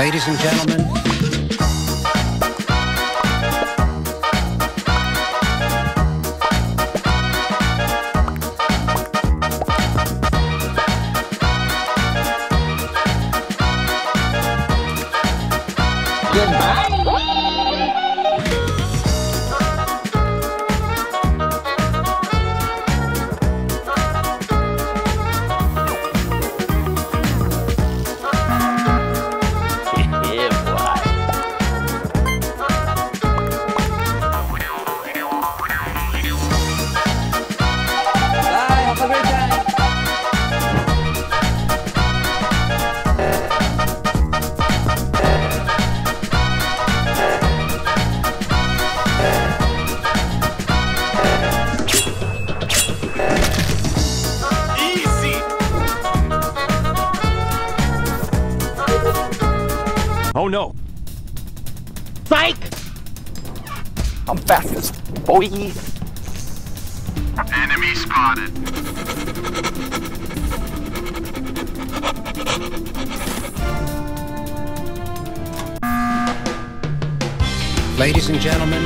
ladies and gentlemen, ladies and gentlemen, goodbye. Oh no! Psych! I'm fast, boy! Enemy spotted! Ladies and gentlemen,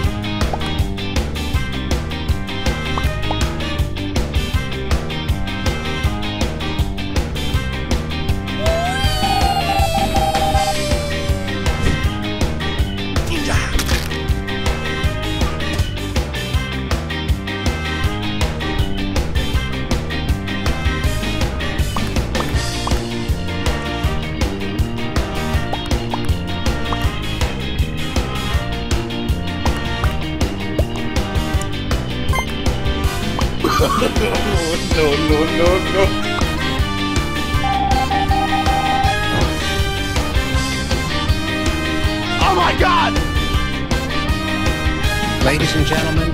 no. Oh my God! Ladies and gentlemen,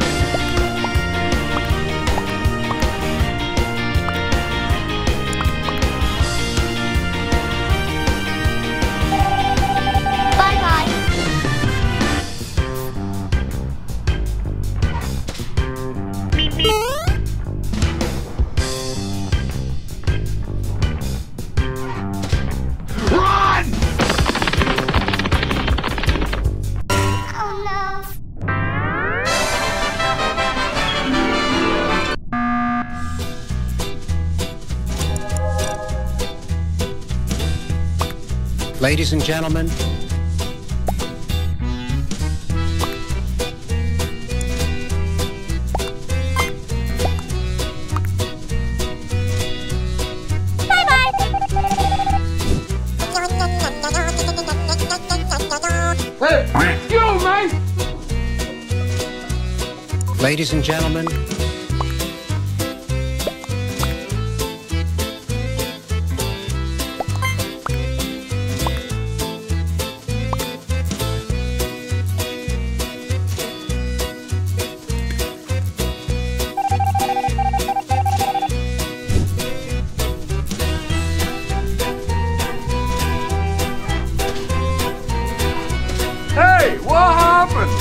ladies and gentlemen, bye-bye. Yo, man. Ladies and gentlemen, what happened?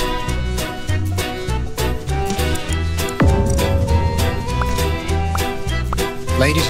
Ladies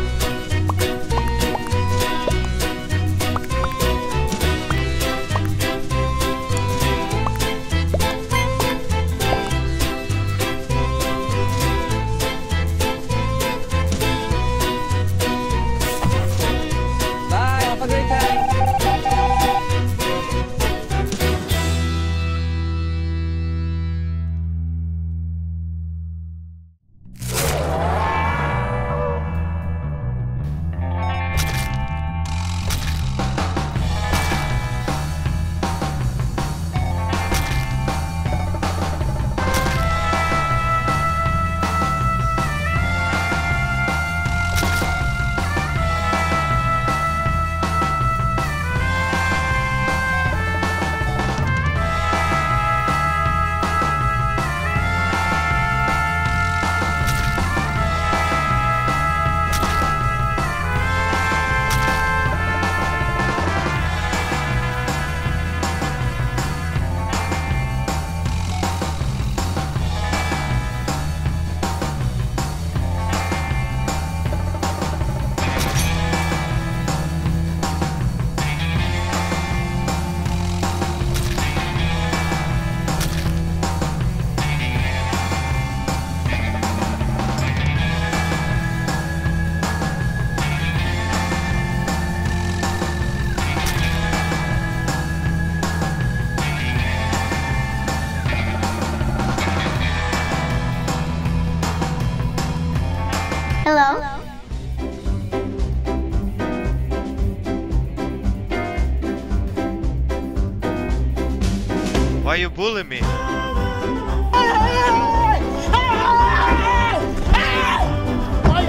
Why you bullying me? Why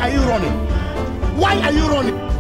are you running? Why are you running?